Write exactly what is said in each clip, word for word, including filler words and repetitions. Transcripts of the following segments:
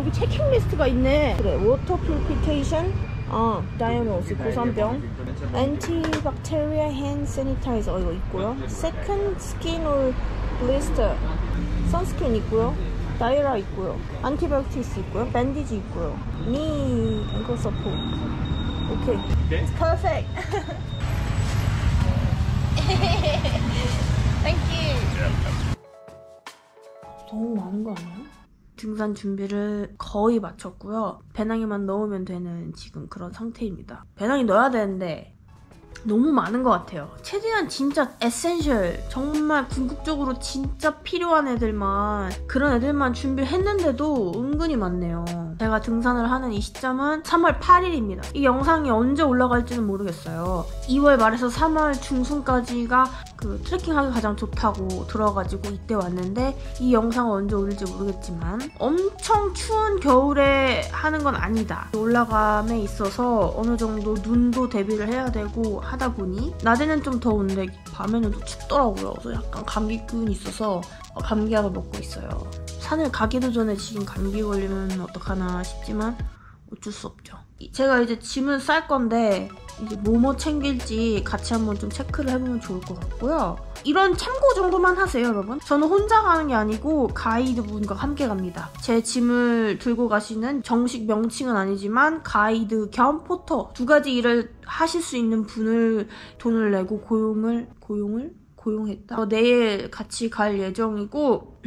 여기 체킹리스트가 있네. 그래, 워터 purification, 아, 다이아모스 고산병, antibacteria hand sanitizer, 어, 이거 있고요. second skin oil blister, 선스크린 있고요. 다이라 있고요. 안티바이오틱스 있고요. 밴디지 있고요. knee ankle support. 오케이. It's perfect. Thank you. 너무 많은 거 아니야? 등산 준비를 거의 마쳤고요. 배낭에만 넣으면 되는 지금 그런 상태입니다. 배낭에 넣어야 되는데 너무 많은 것 같아요. 최대한 진짜 에센셜, 정말 궁극적으로 진짜 필요한 애들만, 그런 애들만 준비했는데도 은근히 많네요. 제가 등산을 하는 이 시점은 삼월 팔일입니다. 이 영상이 언제 올라갈지는 모르겠어요. 이월 말에서 삼월 중순까지가 그 트레킹하기 가장 좋다고 들어가지고 이때 왔는데, 이 영상은 언제 올릴지 모르겠지만 엄청 추운 겨울에 하는 건 아니다. 올라감에 있어서 어느 정도 눈도 대비를 해야 되고 하다 보니, 낮에는 좀 더운데 밤에는 또 춥더라고요. 그래서 약간 감기균이 있어서 감기약을 먹고 있어요. 산을 가기도 전에 지금 감기 걸리면 어떡하나 싶지만 어쩔 수 없죠. 제가 이제 짐은 쌀 건데 이제 뭐뭐 챙길지 같이 한번 좀 체크를 해보면 좋을 것 같고요. 이런 참고 정도만 하세요, 여러분. 저는 혼자 가는 게 아니고 가이드분과 함께 갑니다. 제 짐을 들고 가시는, 정식 명칭은 아니지만 가이드 겸 포터, 두 가지 일을 하실 수 있는 분을 돈을 내고 고용을 고용을 고용했다. 내일 같이 갈 예정이고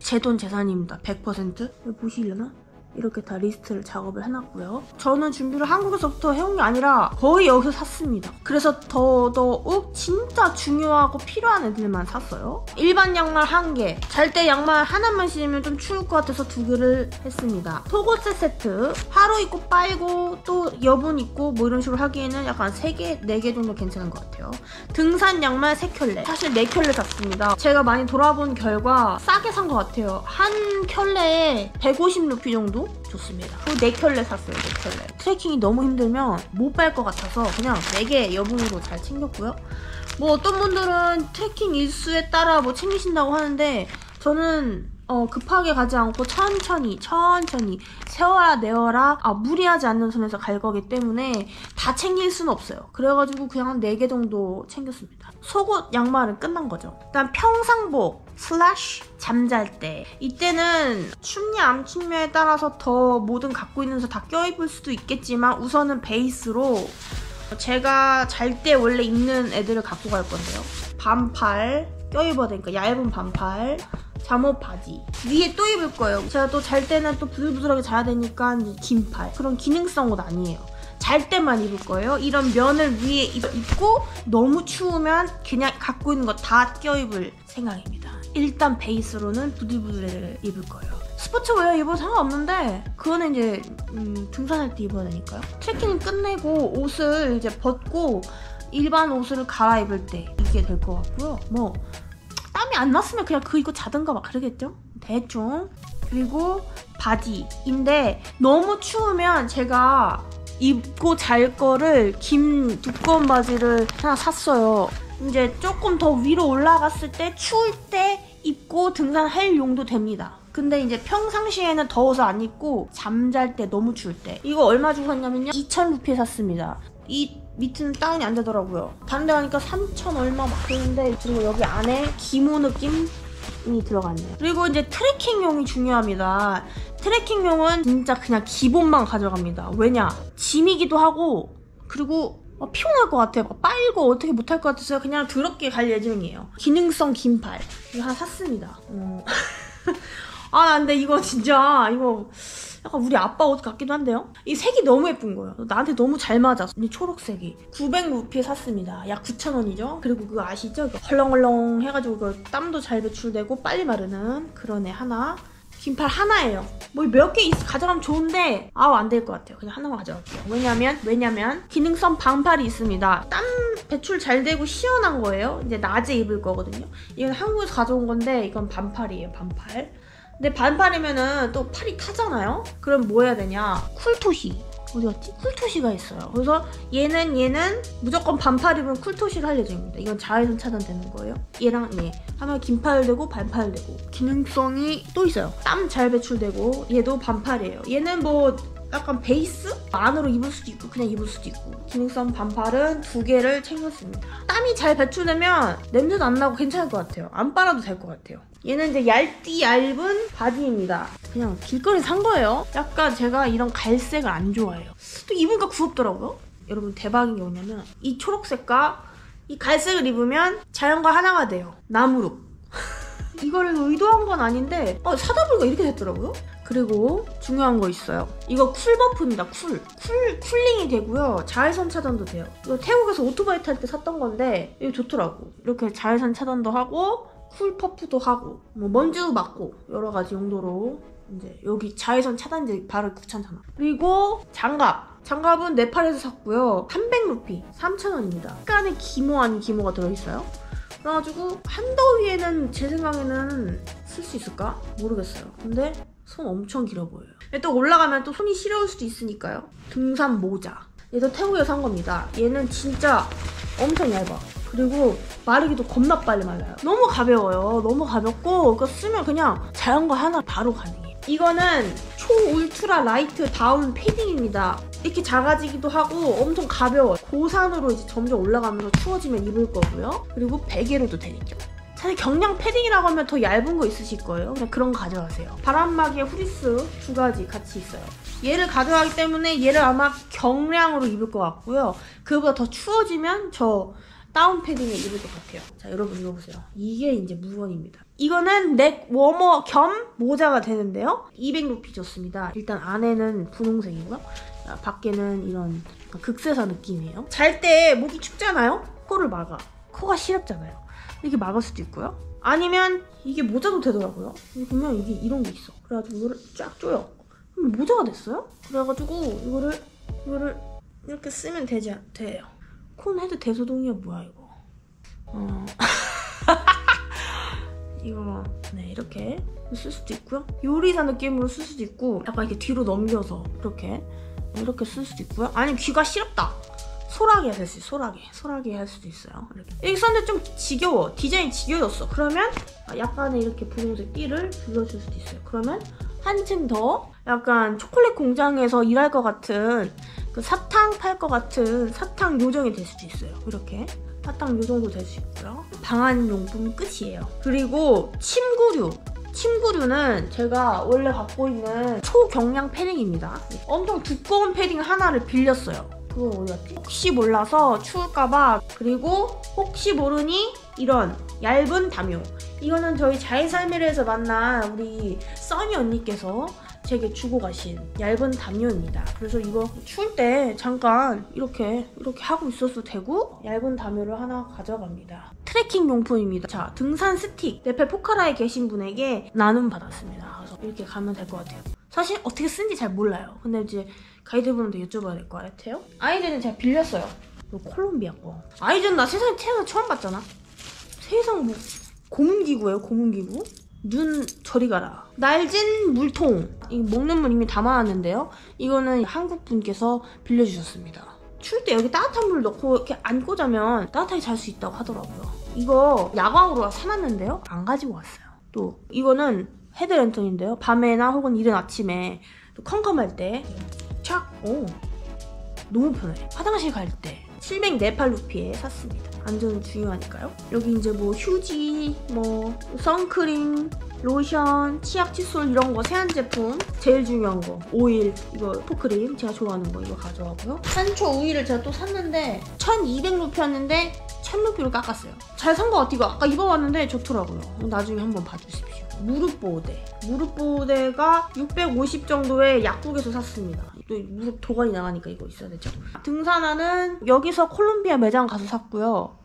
제 돈 재산입니다. 백 퍼센트. 여기 보시려나? 이렇게 다 리스트를 작업을 해놨고요. 저는 준비를 한국에서부터 해온 게 아니라 거의 여기서 샀습니다. 그래서 더더욱 진짜 중요하고 필요한 애들만 샀어요. 일반 양말 한 개, 잘 때 양말 하나만 신으면 좀 추울 것 같아서 두 개를 했습니다. 속옷 세트, 하루 입고 빨고 또 여분 입고 뭐 이런 식으로 하기에는 약간 세 개, 네 개 정도 괜찮은 것 같아요. 등산 양말 세 켤레, 사실 네 켤레 샀습니다. 제가 많이 돌아본 결과 싸게 산 것 같아요. 한 켤레에 백오십 루피 정도? 좋습니다. 그 네 켤레 샀어요. 네 켤레. 트레킹이 너무 힘들면 못 빨 것 같아서 그냥 네 개 여분으로 잘 챙겼고요. 뭐 어떤 분들은 트레킹 일수에 따라 뭐 챙기신다고 하는데, 저는 어, 급하게 가지 않고 천천히 천천히 세워라 내워라, 아, 무리하지 않는 선에서 갈 거기 때문에 다 챙길 수는 없어요. 그래가지고 그냥 한 네 개 정도 챙겼습니다. 속옷 양말은 끝난 거죠. 일단 평상복 슬래시 잠잘 때, 이때는 춥냐 안 춥냐에 따라서 더 모든 갖고 있는 데서 다 껴입을 수도 있겠지만 우선은 베이스로 제가 잘 때 원래 입는 애들을 갖고 갈 건데요. 반팔 껴입어야 되니까 얇은 반팔, 잠옷 바지 위에 또 입을 거예요. 제가 또 잘 때는 또 부들부들하게 자야 되니까 긴팔, 그런 기능성 옷 아니에요. 잘 때만 입을 거예요. 이런 면을 위에 입고 너무 추우면 그냥 갖고 있는 거 다 껴입을 생각입니다. 일단 베이스로는 부들부들을 입을 거예요. 스포츠웨어 입어도 상관없는데 그거는 이제 음, 등산할 때 입어야 되니까요. 트레킹은 끝내고 옷을 이제 벗고 일반 옷을 갈아입을 때 입게 될 것 같고요. 뭐 땀이 안 났으면 그냥 그 입고 자든가 막 그러겠죠? 대충. 그리고 바디인데 너무 추우면 제가 입고 잘 거를 긴 두꺼운 바지를 하나 샀어요. 이제 조금 더 위로 올라갔을 때 추울 때 입고 등산할 용도 됩니다. 근데 이제 평상시에는 더워서 안 입고 잠잘 때 너무 추울 때, 이거 얼마 주고 샀냐면요, 이천 루피에 샀습니다. 이 밑은 다운이 안 되더라고요. 다른 데 가니까 삼천 얼마 막 그러는데, 그리고 여기 안에 기모 느낌 이 들어갔네요. 그리고 이제 트레킹용이 중요합니다. 트레킹용은 진짜 그냥 기본만 가져갑니다. 왜냐? 짐이기도 하고 그리고 막 피곤할 것 같아요. 막 빨고 어떻게 못할 것 같아서 그냥 더럽게 갈 예정이에요. 기능성 긴팔 이거 하나 샀습니다. 어. 아 근데 이거 진짜 이거 약간 우리 아빠 옷 같기도 한데요? 이 색이 너무 예쁜 거예요. 나한테 너무 잘 맞아. 이 초록색이 구백 루피에 샀습니다. 약 구천 원이죠? 그리고 그거 아시죠? 헐렁헐렁 해가지고 그 땀도 잘 배출되고 빨리 마르는 그런 애 하나, 긴팔 하나예요. 뭐 몇 개 가져가면 좋은데 아우 안 될 것 같아요. 그냥 하나만 가져갈게요. 왜냐면 왜냐면 기능성 반팔이 있습니다. 땀 배출 잘 되고 시원한 거예요. 이제 낮에 입을 거거든요. 이건 한국에서 가져온 건데 이건 반팔이에요. 반팔. 근데 반팔이면은 또 팔이 타잖아요? 그럼 뭐 해야 되냐? 쿨토시. 어디였지? 쿨토시가 있어요. 그래서 얘는 얘는 무조건 반팔 입으면 쿨토시가 할 예정입니다. 이건 자외선 차단되는 거예요. 얘랑 얘 하면 긴팔되고 반팔되고 기능성이 또 있어요. 땀 잘 배출되고 얘도 반팔이에요. 얘는 뭐 약간 베이스? 안으로 입을 수도 있고 그냥 입을 수도 있고 기능성 반팔은 두 개를 챙겼습니다. 땀이 잘 배출되면 냄새도 안 나고 괜찮을 것 같아요. 안 빨아도 될 것 같아요. 얘는 이제 얇디 얇은 바디입니다. 그냥 길거리에서 산 거예요. 약간 제가 이런 갈색을 안 좋아해요. 또 입으니까 귀엽더라고요. 여러분 대박인 게 뭐냐면 이 초록색과 이 갈색을 입으면 자연과 하나가 돼요. 나무룩. 이거를 의도한 건 아닌데 어, 사다 보니까 이렇게 됐더라고요. 그리고 중요한 거 있어요. 이거 쿨 버프입니다. 쿨. 쿨 쿨링이 되고요. 자외선 차단도 돼요. 이거 태국에서 오토바이 탈 때 샀던 건데 이거 좋더라고. 이렇게 자외선 차단도 하고 쿨 퍼프도 하고 뭐 먼지도 막고 여러 가지 용도로 이제 여기 자외선 차단제 바로 귀찮잖아. 그리고 장갑. 장갑은 네팔에서 샀고요. 삼백 루피, 삼천 원입니다. 약간의 기모 아닌 기모가 들어있어요. 그래가지고 한더위에는 제 생각에는 쓸 수 있을까? 모르겠어요. 근데 손 엄청 길어 보여요. 또 올라가면 또 손이 시려울 수도 있으니까요. 등산 모자. 얘도 태국에서 산 겁니다. 얘는 진짜 엄청 얇아. 그리고 마르기도 겁나 빨리 말라요. 너무 가벼워요. 너무 가볍고 그러니까 쓰면 그냥 자연과 하나 바로 가능해요. 이거는 초울트라 라이트 다운 패딩입니다. 이렇게 작아지기도 하고 엄청 가벼워요. 고산으로 이제 점점 올라가면서 추워지면 입을 거고요. 그리고 베개로도 되겠죠. 사실 경량 패딩이라고 하면 더 얇은 거 있으실 거예요. 그냥 그런 거 가져가세요. 바람막이에 후리스 두 가지 같이 있어요. 얘를 가져가기 때문에 얘를 아마 경량으로 입을 것 같고요. 그거보다 더 추워지면 저 다운 패딩에 입을 것 같아요. 자, 여러분 이거 보세요. 이게 이제 물건입니다. 이거는 넥 워머 겸 모자가 되는데요. 이백 루피 줬습니다. 일단 안에는 분홍색이고요. 밖에는 이런 극세사 느낌이에요. 잘 때 목이 춥잖아요? 코를 막아. 코가 시렵잖아요. 이렇게 막을 수도 있고요. 아니면 이게 모자도 되더라고요. 보면 이게 이런 게 있어. 그래가지고 이거를 쫙 조여. 그럼 모자가 됐어요? 그래가지고 이거를 이거를 이렇게 쓰면 되지 돼요. 콘 헤드 대소동이야 뭐야 이거? 어. 이거 네 이렇게 쓸 수도 있고요. 요리사 느낌으로 쓸 수도 있고 약간 이렇게 뒤로 넘겨서 이렇게 이렇게 쓸 수도 있고요. 아니면 귀가 시렵다. 소라게 할 수 있어요. 소라게. 소라게 할 수도 있어요. 이렇게. 이렇게 썼는데 좀 지겨워. 디자인이 지겨워졌어. 그러면 약간의 이렇게 분홍색 띠를 둘러줄 수도 있어요. 그러면 한층 더 약간 초콜릿 공장에서 일할 것 같은 그 사탕 팔 것 같은 사탕 요정이 될 수도 있어요. 이렇게. 사탕 요정도 될 수 있고요. 방한 용품 끝이에요. 그리고 침구류. 침구류는 제가 원래 갖고 있는 초경량 패딩입니다. 엄청 두꺼운 패딩 하나를 빌렸어요. 그거 어디 갔지? 혹시 몰라서 추울까봐. 그리고 혹시 모르니 이런 얇은 담요. 이거는 저희 자이살미르에서 만난 우리 써니 언니께서 제게 주고 가신 얇은 담요입니다. 그래서 이거 추울 때 잠깐 이렇게 이렇게 하고 있어도 되고 얇은 담요를 하나 가져갑니다. 트레킹 용품입니다. 자, 등산 스틱. 네팔 포카라에 계신 분에게 나눔 받았습니다. 그래서 이렇게 가면 될 것 같아요. 사실 어떻게 쓰는지 잘 몰라요. 근데 이제 가이드분한테 여쭤봐야 될 것 같아요. 아이젠은 제가 빌렸어요. 이거 콜롬비아 거. 아이젠 나 세상에 태어나서 처음 봤잖아. 세상 뭐 고문기구예요, 고문기구. 눈 저리 가라. 날진 물통. 이 먹는 물 이미 담아놨는데요. 이거는 한국 분께서 빌려주셨습니다. 추울 때 여기 따뜻한 물 넣고 이렇게 안고 자면 따뜻하게 잘 수 있다고 하더라고요. 이거 야광으로 사놨는데요. 안 가지고 왔어요. 또 이거는 헤드랜턴인데요. 밤에나 혹은 이른 아침에 컴컴할 때 착! 오! 너무 편해. 화장실 갈 때 칠백 네팔 루피에 샀습니다. 안전은 중요하니까요. 여기 이제 뭐 휴지, 뭐 선크림, 로션, 치약 칫솔 이런 거 세안 제품 제일 중요한 거 오일, 이거 포크림 제가 좋아하는 거 이거 가져가고요. 산초 우유를 제가 또 샀는데 천이백 루피였는데 천 루피로 깎았어요. 잘 산 거 같아요. 이거 아까 입어봤는데 좋더라고요. 나중에 한번 봐주십시오. 무릎 보호대. 무릎 보호대가 육백오십 정도의 약국에서 샀습니다. 또 무릎 도관이 나가니까 이거 있어야 되죠. 등산화는 여기서 콜롬비아 매장 가서 샀고요.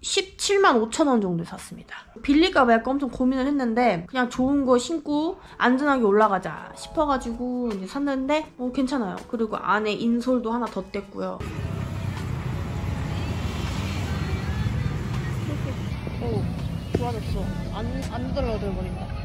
십칠만 오천 원 정도에 샀습니다. 빌릴까 말까 엄청 고민을 했는데 그냥 좋은 거 신고 안전하게 올라가자 싶어가지고 이제 샀는데 어, 괜찮아요. 그리고 안에 인솔도 하나 덧댔고요. 오, 좋아졌어. 안, 안 들러들거린다.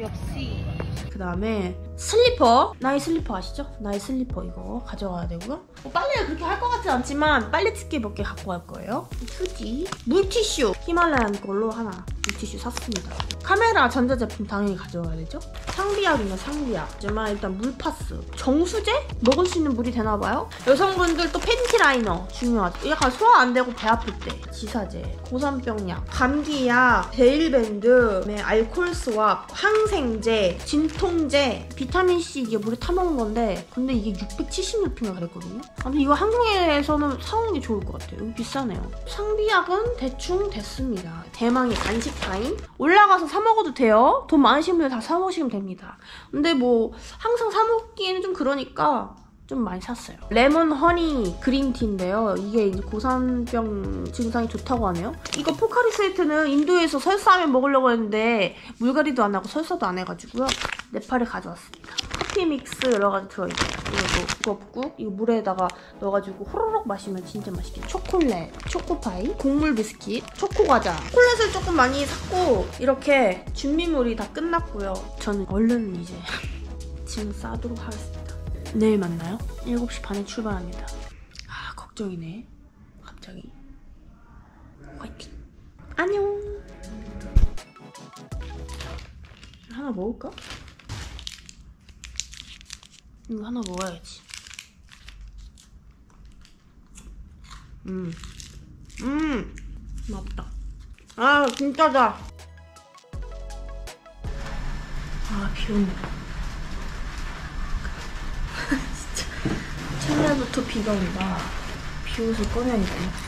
역시. 그 다음에 슬리퍼, 나이 슬리퍼 아시죠? 나이 슬리퍼 이거 가져가야 되고요. 뭐 빨래를 그렇게 할 것 같진 않지만 빨래집게 몇 개 갖고 갈 거예요. 휴지, 물티슈, 히말라야 걸로 하나 물티슈 샀습니다. 카메라, 전자제품 당연히 가져가야 되죠. 상비약이나 상비약, 하지만 일단 물파스, 정수제? 먹을 수 있는 물이 되나봐요. 여성분들 또 팬티라이너 중요하죠. 약간 소화 안 되고 배 아플 때, 지사제, 고산병약, 감기약, 데일밴드, 알코올 스왑, 항생제, 진통제, 비타민C 이게 물에 타먹은 건데, 근데 이게 육백칠십육 평가 그랬거든요. 아무튼 이거 한국에서는 사오는 게 좋을 것 같아요. 여기 비싸네요. 상비약은 대충 됐습니다. 대망의 간식 타임. 올라가서 사먹어도 돼요. 돈 많으신 분들 다 사먹으시면 됩니다. 근데 뭐 항상 사먹기에는 좀 그러니까 좀 많이 샀어요. 레몬 허니 그린티인데요. 이게 이제 고산병 증상이 좋다고 하네요. 이거 포카리 스웨트는 인도에서 설사하면 먹으려고 했는데 물갈이도 안 하고 설사도 안 해가지고요. 네팔에 가져왔습니다. 커피 믹스 여러 가지 들어있어요. 이거 무겁고 이거 물에다가 넣어가지고 호로록 마시면 진짜 맛있겠죠. 초콜릿, 초코파이, 곡물 비스킷, 초코과자. 초콜릿을 조금 많이 샀고 이렇게 준비물이 다 끝났고요. 저는 얼른 이제 짐 싸도록 하겠습니다. 내일 만나요. 일곱 시 반에 출발합니다. 아, 걱정이네. 갑자기. 화이팅. 안녕. 하나 먹을까? 이거 하나 먹어야지. 음. 음. 맛있다. 아, 진짜다. 아, 비 온다. 첫날부터 비가 온다. 비옷을 꺼내야 돼.